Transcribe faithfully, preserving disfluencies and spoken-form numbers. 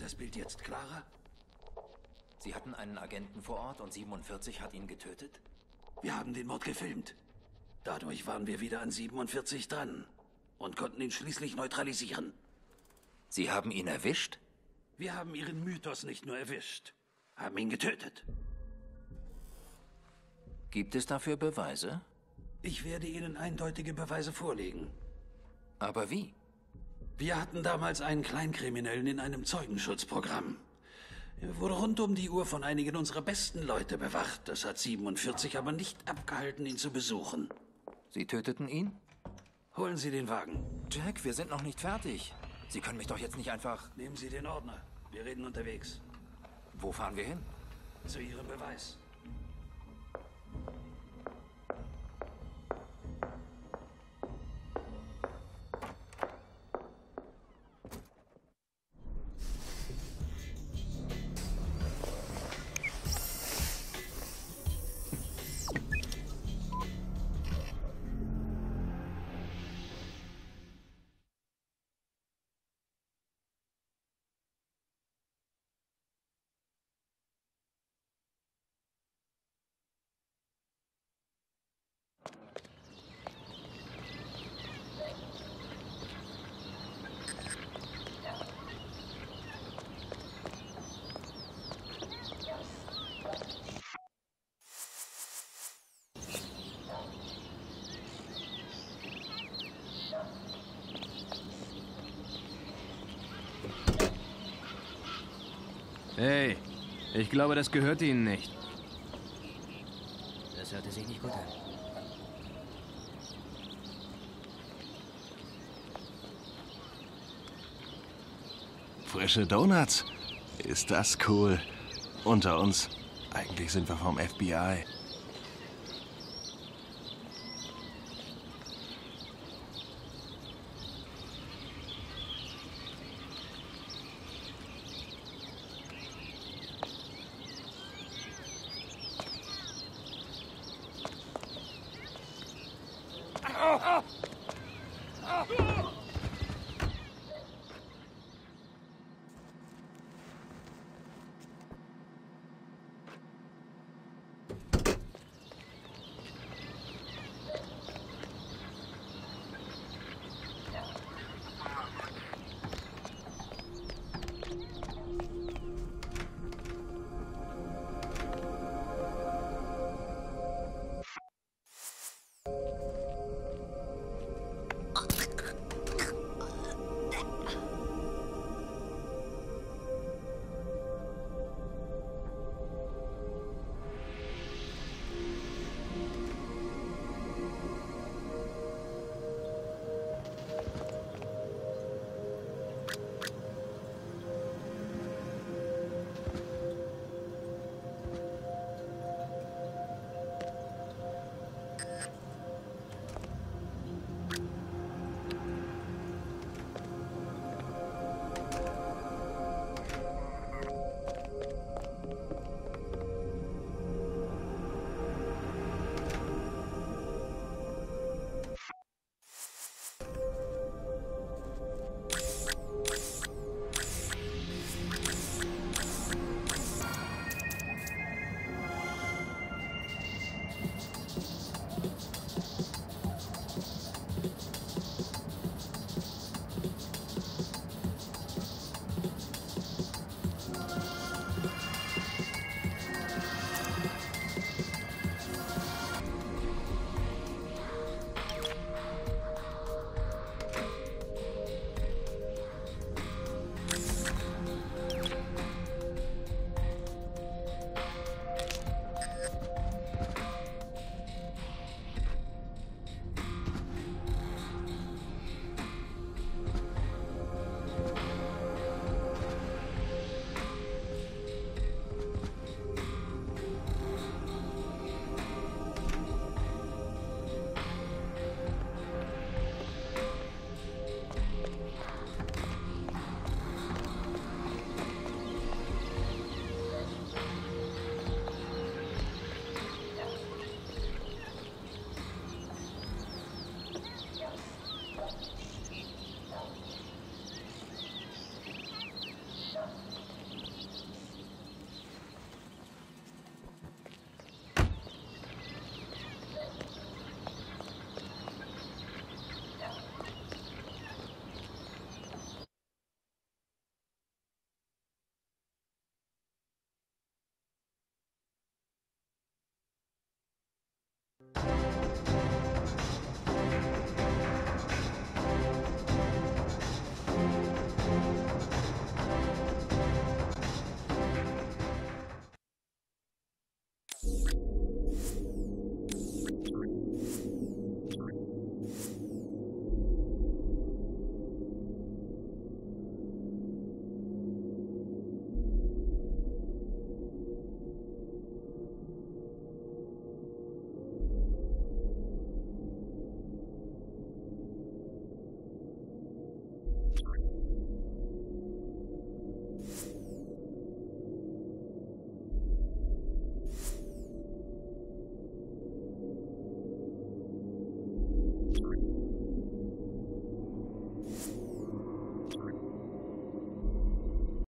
Wird das Bild jetzt klarer? Sie hatten einen Agenten vor Ort und siebenundvierzig hat ihn getötet? Wir haben den Mord gefilmt. Dadurch waren wir wieder an siebenundvierzig dran und konnten ihn schließlich neutralisieren. Sie haben ihn erwischt? Wir haben ihren Mythos nicht nur erwischt, haben ihn getötet. Gibt es dafür Beweise? Ich werde Ihnen eindeutige Beweise vorlegen. Aber wie? Wir hatten damals einen Kleinkriminellen in einem Zeugenschutzprogramm. Er wurde rund um die Uhr von einigen unserer besten Leute bewacht. Das hat siebenundvierzig aber nicht abgehalten, ihn zu besuchen. Sie töteten ihn? Holen Sie den Wagen. Jack, wir sind noch nicht fertig. Sie können mich doch jetzt nicht einfach... Nehmen Sie den Ordner. Wir reden unterwegs. Wo fahren wir hin? Zu Ihrem Beweis. Hey, ich glaube, das gehört Ihnen nicht. Das hörte sich nicht gut an. Frische Donuts? Ist das cool. Unter uns. Eigentlich sind wir vom F B I.